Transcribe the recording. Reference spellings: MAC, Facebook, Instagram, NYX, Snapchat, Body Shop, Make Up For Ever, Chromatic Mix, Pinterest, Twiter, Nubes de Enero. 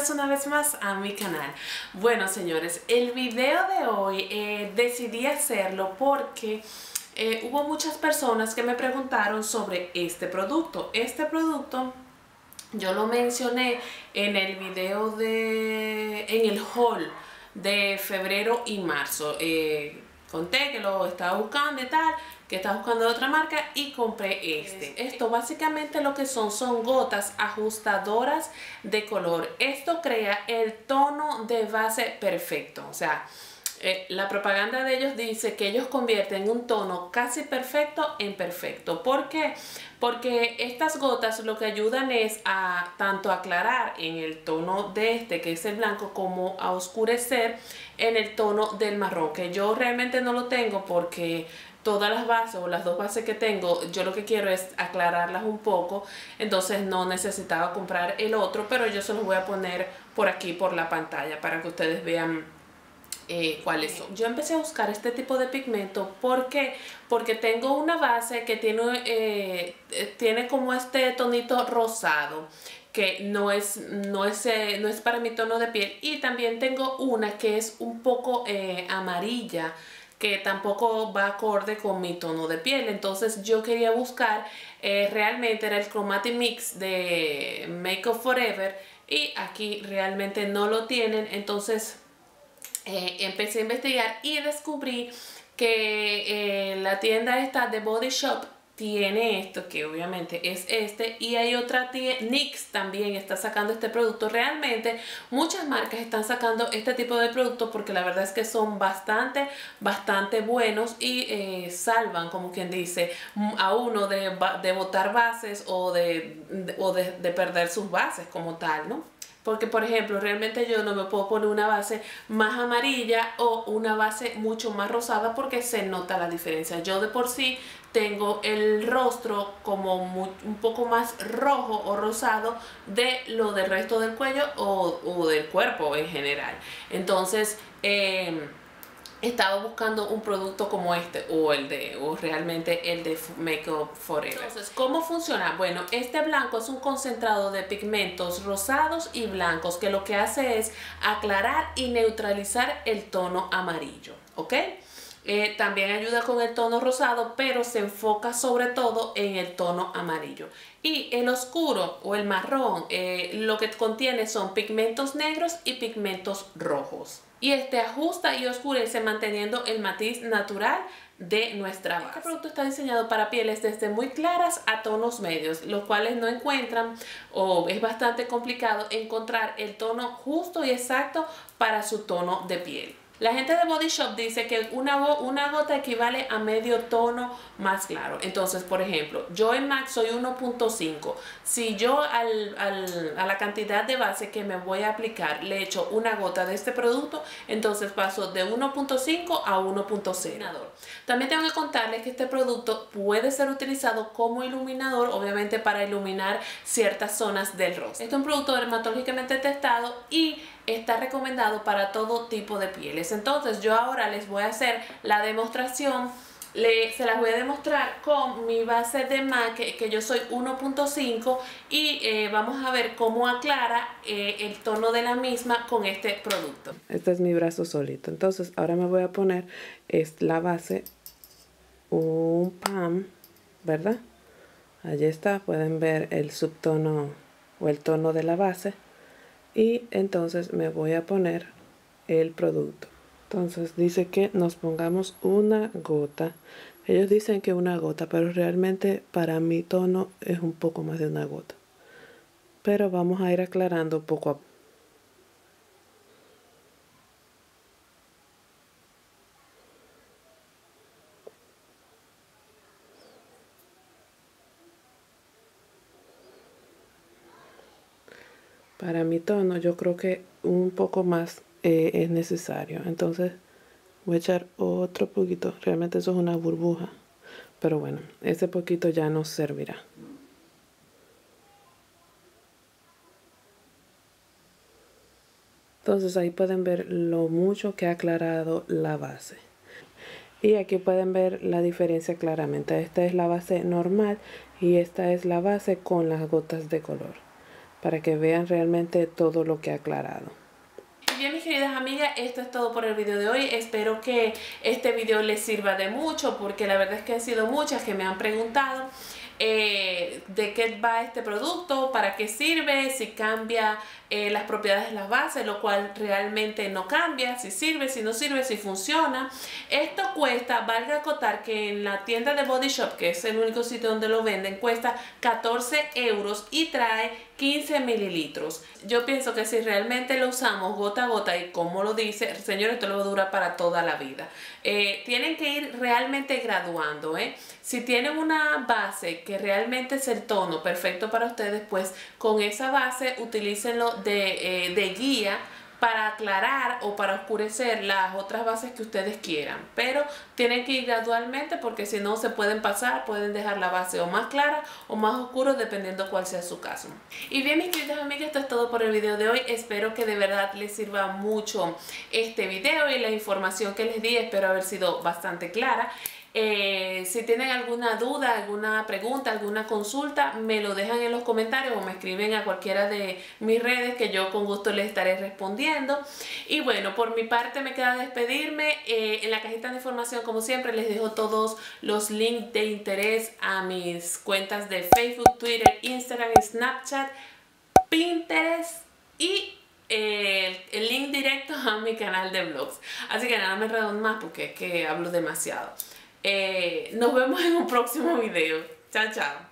bienvenidos una vez más a mi canal. Bueno, señores, el video de hoy decidí hacerlo porque hubo muchas personas que me preguntaron sobre este producto. Este producto yo lo mencioné en el video en el haul de febrero y marzo. Conté que lo estaba buscando y tal, que estaba buscando de otra marca y compré este. Esto básicamente lo que son gotas ajustadoras de color. Esto crea el tono de base perfecto. O sea, la propaganda de ellos dice que ellos convierten un tono casi perfecto en perfecto. ¿Por qué? Porque estas gotas lo que ayudan es a tanto aclarar en el tono de este, que es el blanco, como a oscurecer en el tono del marrón, que yo realmente no lo tengo porque todas las bases o las dos bases que tengo, yo lo que quiero es aclararlas un poco, entonces no necesitaba comprar el otro, pero yo se los voy a poner por aquí por la pantalla para que ustedes vean cuáles son. Yo empecé a buscar este tipo de pigmento. ¿Por qué? Porque tengo una base que tiene como este tonito rosado, que no es para mi tono de piel, y también tengo una que es un poco amarilla, que tampoco va acorde con mi tono de piel. Entonces yo quería buscar, realmente era el Chromatic Mix de Make Up For Ever, y aquí realmente no lo tienen. Entonces empecé a investigar y descubrí que la tienda esta de Body Shop tiene esto, que obviamente es este, y hay otra tienda, NYX también está sacando este producto. Realmente muchas marcas están sacando este tipo de productos porque la verdad es que son bastante buenos y salvan, como quien dice, a uno de botar bases o de perder sus bases como tal, ¿no? Porque, por ejemplo, realmente yo no me puedo poner una base más amarilla o una base mucho más rosada porque se nota la diferencia. Yo de por sí tengo el rostro como un poco más rojo o rosado de lo del resto del cuello o del cuerpo en general. Entonces, estaba buscando un producto como este o realmente el de Make Up For Ever. Entonces, ¿cómo funciona? Bueno, este blanco es un concentrado de pigmentos rosados y blancos que lo que hace es aclarar y neutralizar el tono amarillo, ¿ok? También ayuda con el tono rosado, pero se enfoca sobre todo en el tono amarillo. Y el oscuro o el marrón, lo que contiene son pigmentos negros y pigmentos rojos. Y este ajusta y oscurece manteniendo el matiz natural de nuestra base. Este producto está diseñado para pieles desde muy claras a tonos medios, los cuales no encuentran o es bastante complicado encontrar el tono justo y exacto para su tono de piel. La gente de Body Shop dice que una gota equivale a medio tono más claro. Entonces, por ejemplo, yo en MAC soy 1.5. Si yo a la cantidad de base que me voy a aplicar le echo una gota de este producto, entonces paso de 1.5 a 1.0. También tengo que contarles que este producto puede ser utilizado como iluminador, obviamente para iluminar ciertas zonas del rostro. Este es un producto dermatológicamente testado y está recomendado para todo tipo de pieles. Entonces yo ahora les voy a hacer la demostración, se las voy a demostrar con mi base de MAC, que yo soy 1.5, y vamos a ver cómo aclara el tono de la misma con este producto. Este es mi brazo solito. Entonces ahora me voy a poner la base, un PAM, ¿verdad? Allí está, pueden ver el subtono o el tono de la base. Y entonces me voy a poner el producto. Entonces dice que nos pongamos una gota. Ellos dicen que una gota, pero realmente para mi tono es un poco más de una gota. Pero vamos a ir aclarando poco a poco. Para mi tono yo creo que un poco más es necesario. Entonces voy a echar otro poquito. Realmente eso es una burbuja. Pero bueno, ese poquito ya nos servirá. Entonces ahí pueden ver lo mucho que ha aclarado la base. Y aquí pueden ver la diferencia claramente. Esta es la base normal y esta es la base con las gotas de color. para que vean realmente todo lo que he aclarado. Bien, mis queridas amigas, esto es todo por el video de hoy. Espero que este video les sirva de mucho, porque la verdad es que han sido muchas que me han preguntado de qué va este producto, para qué sirve, si cambia las propiedades de las bases, lo cual realmente no cambia, si sirve, si no sirve, si funciona. Esto cuesta, valga acotar que en la tienda de Body Shop, que es el único sitio donde lo venden, cuesta 14 euros y trae 15 mililitros. Yo pienso que si realmente lo usamos gota a gota, y como lo dice, señores, esto lo dura para toda la vida. Tienen que ir realmente graduando, Si tienen una base que realmente es el tono perfecto para ustedes, pues con esa base utilícenlo de guía para aclarar o para oscurecer las otras bases que ustedes quieran, pero tienen que ir gradualmente, porque si no se pueden pasar, pueden dejar la base o más clara o más oscura, dependiendo cuál sea su caso. Y bien, mis queridas amigas, esto es todo por el video de hoy. Espero que de verdad les sirva mucho este video y la información que les di, espero haber sido bastante clara. Si tienen alguna duda, alguna pregunta, alguna consulta, me lo dejan en los comentarios o me escriben a cualquiera de mis redes, que yo con gusto les estaré respondiendo. Y bueno, por mi parte me queda despedirme. En la cajita de información, como siempre, les dejo todos los links de interés a mis cuentas de Facebook, Twitter, Instagram, Snapchat, Pinterest y el link directo a mi canal de vlogs. Así que nada, me redondeo más porque es que hablo demasiado. Nos vemos en un próximo video. Chao, chao.